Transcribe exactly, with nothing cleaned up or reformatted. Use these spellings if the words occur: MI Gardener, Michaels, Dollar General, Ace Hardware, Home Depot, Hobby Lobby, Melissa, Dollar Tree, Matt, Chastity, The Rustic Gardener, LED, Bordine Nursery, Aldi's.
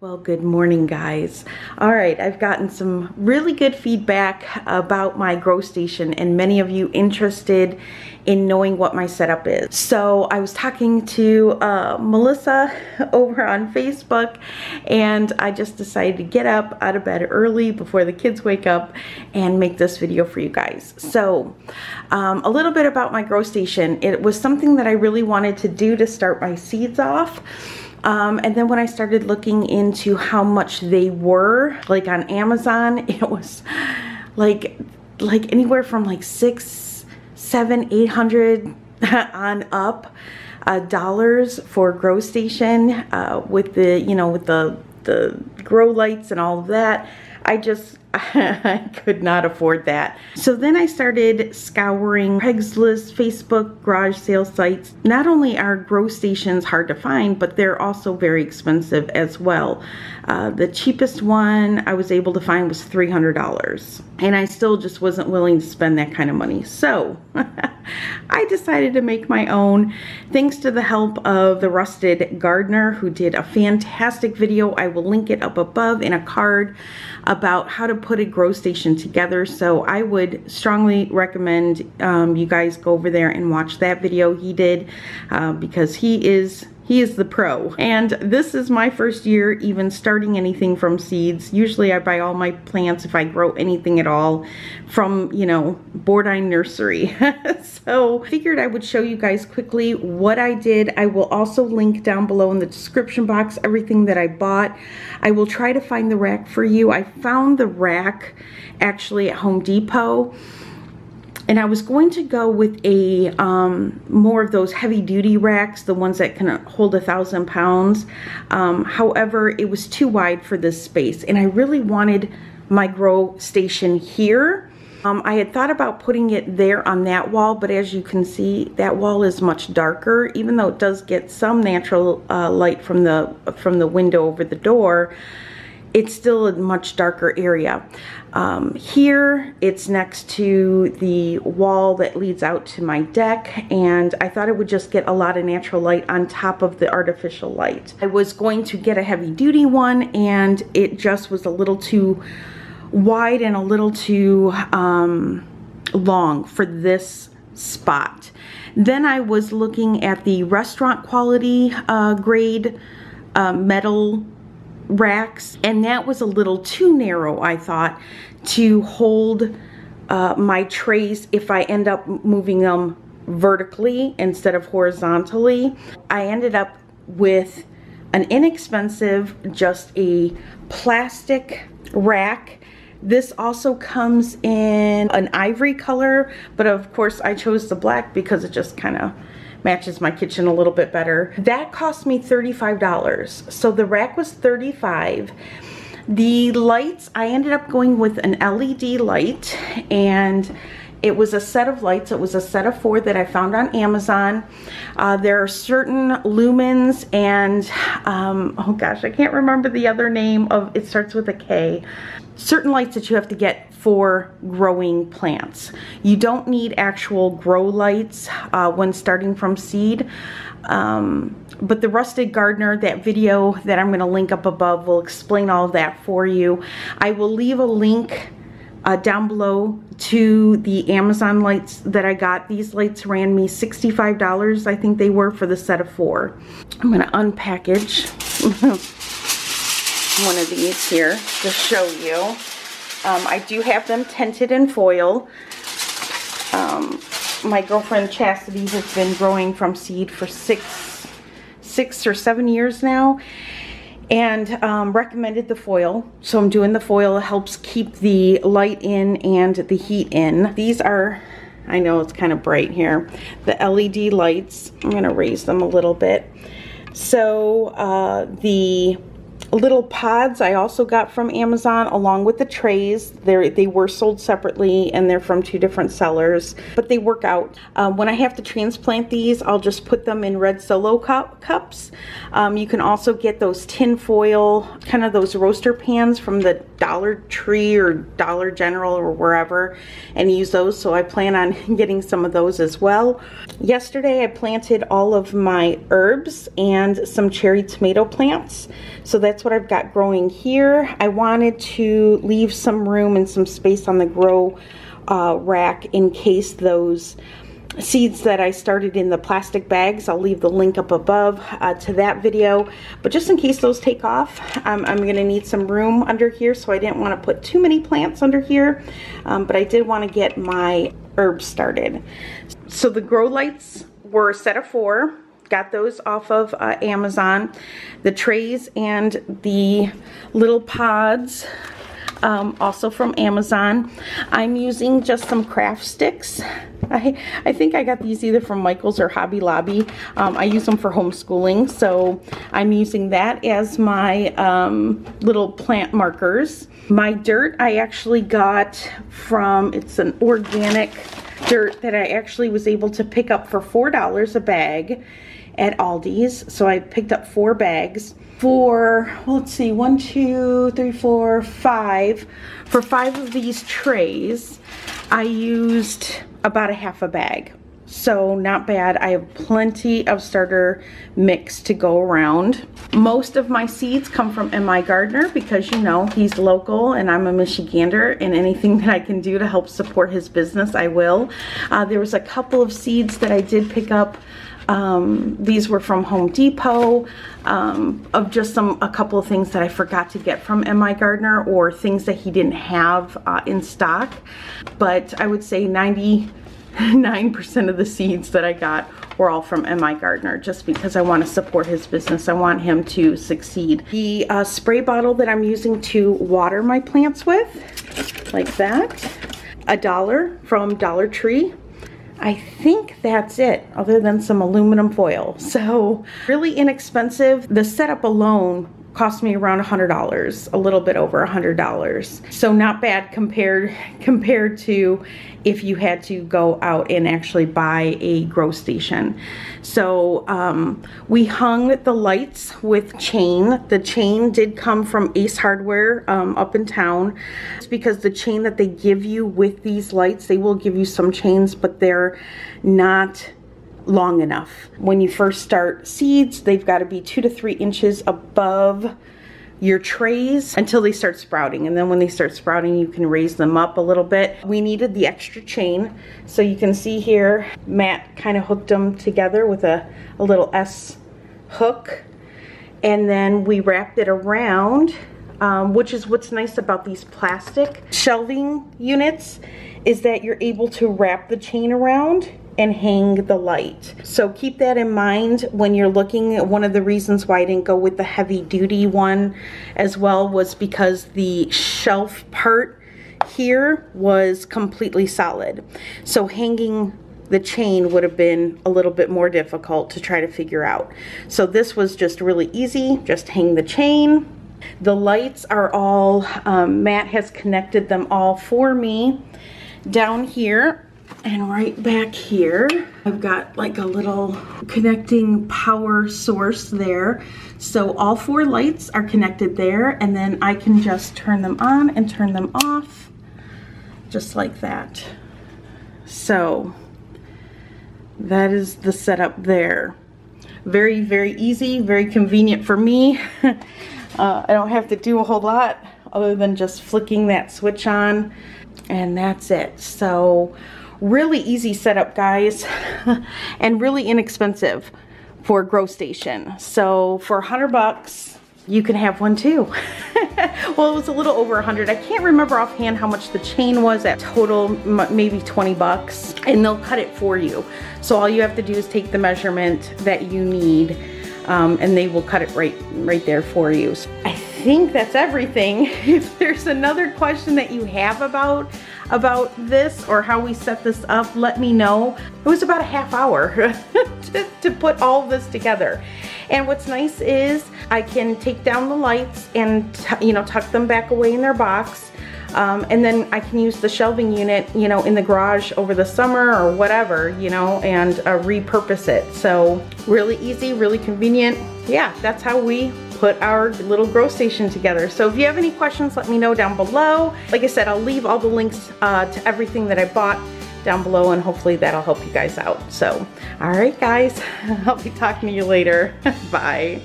Well, good morning, guys. All right, I've gotten some really good feedback about my grow station and many of you interested in knowing what my setup is. So I was talking to uh, Melissa over on Facebook, and I just decided to get up out of bed early before the kids wake up and make this video for you guys. So um, a little bit about my grow station. It was something that I really wanted to do to start my seeds off. Um, and then when I started looking into how much they were, like on Amazon, it was like like anywhere from like six, seven, eight hundred on up uh, dollars for grow station uh, with the you know with the the grow lights and all of that. I just I could not afford that. So then I started scouring Craigslist, Facebook, garage sale sites. Not only are grow stations hard to find, but they're also very expensive as well. Uh, the cheapest one I was able to find was three hundred dollars, and I still just wasn't willing to spend that kind of money. So I decided to make my own, thanks to the help of The Rustic Gardener, who did a fantastic video. I will link it up above in a card about how to put a grow station together. So I would strongly recommend um, you guys go over there and watch that video he did, uh, because he is he is the pro. And this is my first year even starting anything from seeds. Usually I buy all my plants, if I grow anything at all, from, you know, Bordine Nursery. So I figured I would show you guys quickly what I did. I will also link down below in the description box everything that I bought. I will try to find the rack for you. I found the rack actually at Home Depot. And I was going to go with a um, more of those heavy duty racks, the ones that can hold a thousand pounds. Um, however, it was too wide for this space, and I really wanted my grow station here. Um, I had thought about putting it there on that wall, but as you can see, that wall is much darker. Even though it does get some natural uh, light from the from the window over the door, it's still a much darker area. Um, here, it's next to the wall that leads out to my deck, and I thought it would just get a lot of natural light on top of the artificial light. I was going to get a heavy duty one, and it just was a little too wide and a little too um, long for this spot. Then I was looking at the restaurant quality uh, grade uh, metal racks, and that was a little too narrow, I thought, to hold uh, my trays if I end up moving them vertically instead of horizontally. I ended up with an inexpensive, just a plastic rack. This also comes in an ivory color, but of course I chose the black because it just kind of matches my kitchen a little bit better. That cost me thirty-five dollars. So the rack was thirty-five dollars. The lights, I ended up going with an L E D light, and it was a set of lights. It was a set of four that I found on Amazon. Uh, there are certain lumens and, um, oh gosh, I can't remember the other name of, it starts with a K. Certain lights that you have to get for growing plants. You don't need actual grow lights uh, when starting from seed. Um, but The Rustic Gardener, that video that I'm gonna link up above, will explain all of that for you. I will leave a link Uh, down below to the Amazon lights that I got. These lights ran me sixty-five dollars, I think they were, for the set of four. I'm gonna unpackage one of these here to show you. Um, I do have them tinted in foil. Um, my girlfriend Chastity has been growing from seed for six, six or seven years now, and um, recommended the foil. So I'm doing the foil. It helps keep the light in and the heat in. These are, I know it's kind of bright here, the L E D lights. I'm gonna raise them a little bit. So uh, the little pods I also got from Amazon, along with the trays. They're, they were sold separately, and they're from two different sellers, but they work out. Um, when I have to transplant these, I'll just put them in red solo cup, cups. Um, you can also get those tin foil, kind of those roaster pans from the Dollar Tree or Dollar General or wherever, and use those. So I plan on getting some of those as well. Yesterday I planted all of my herbs and some cherry tomato plants. So that's that's what I've got growing here. I wanted to leave some room and some space on the grow uh, rack in case those seeds that I started in the plastic bags, I'll leave the link up above uh, to that video, but just in case those take off, um, I'm going to need some room under here, so I didn't want to put too many plants under here, um, but I did want to get my herbs started. So the grow lights were a set of four, got those off of uh, Amazon. The trays and the little pods, Um, also from Amazon. I'm using just some craft sticks. I, I think I got these either from Michaels or Hobby Lobby. Um, I use them for homeschooling, so I'm using that as my um, little plant markers. My dirt I actually got from, it's an organic dirt that I actually was able to pick up for four dollars a bag at Aldi's. So I picked up four bags for, well, let's see, one, two, three, four, five. For five of these trays, I used about a half a bag. So not bad. I have plenty of starter mix to go around. Most of my seeds come from M I Gardener because, you know, he's local and I'm a Michigander, and anything that I can do to help support his business, I will. Uh, there was a couple of seeds that I did pick up. Um, these were from Home Depot, um, of just some, a couple of things that I forgot to get from M I Gardener or things that he didn't have uh, in stock. But I would say ninety-nine percent of the seeds that I got were all from M I Gardener, just because I want to support his business. I want him to succeed. The uh, spray bottle that I'm using to water my plants with, like that, a dollar from Dollar Tree. I think that's it, other than some aluminum foil. So really inexpensive. The setup alone cost me around a hundred dollars, a little bit over a hundred dollars. So not bad compared compared to if you had to go out and actually buy a grow station. So um, we hung the lights with chain. The chain did come from Ace Hardware um, up in town. It's because the chain that they give you with these lights, they will give you some chains, but they're not long enough. When you first start seeds, they've got to be two to three inches above your trays until they start sprouting, and then when they start sprouting you can raise them up a little bit. We needed the extra chain, so you can see here Matt kind of hooked them together with a, a little S hook, and then we wrapped it around, um, which is what's nice about these plastic shelving units, is that you're able to wrap the chain around and hang the light. So keep that in mind when you're looking at, one of the reasons why I didn't go with the heavy duty one as well was because the shelf part here was completely solid. So hanging the chain would have been a little bit more difficult to try to figure out. So this was just really easy, just hang the chain. The lights are all, um, Matt has connected them all for me down here. And right back here, I've got like a little connecting power source there. So all four lights are connected there, and then I can just turn them on and turn them off, just like that. So that is the setup there. Very, very easy, very convenient for me. uh, I don't have to do a whole lot other than just flicking that switch on, and that's it. So really easy setup, guys, and really inexpensive for a grow station. So for a hundred bucks, you can have one too. Well, it was a little over a hundred. I can't remember offhand how much the chain was at total, maybe twenty bucks, and they'll cut it for you. So all you have to do is take the measurement that you need, um, and they will cut it right, right there for you. So I think that's everything. If there's another question that you have about about this or how we set this up, let me know. It was about a half hour to, to put all this together. And what's nice is I can take down the lights and, you know, tuck them back away in their box. Um, and then I can use the shelving unit, you know, in the garage over the summer or whatever, you know, and uh, repurpose it. So really easy, really convenient. Yeah, that's how we put our little grow station together. So if you have any questions, let me know down below. Like I said, I'll leave all the links uh, to everything that I bought down below, and hopefully that'll help you guys out. So, all right guys, I'll be talking to you later. Bye.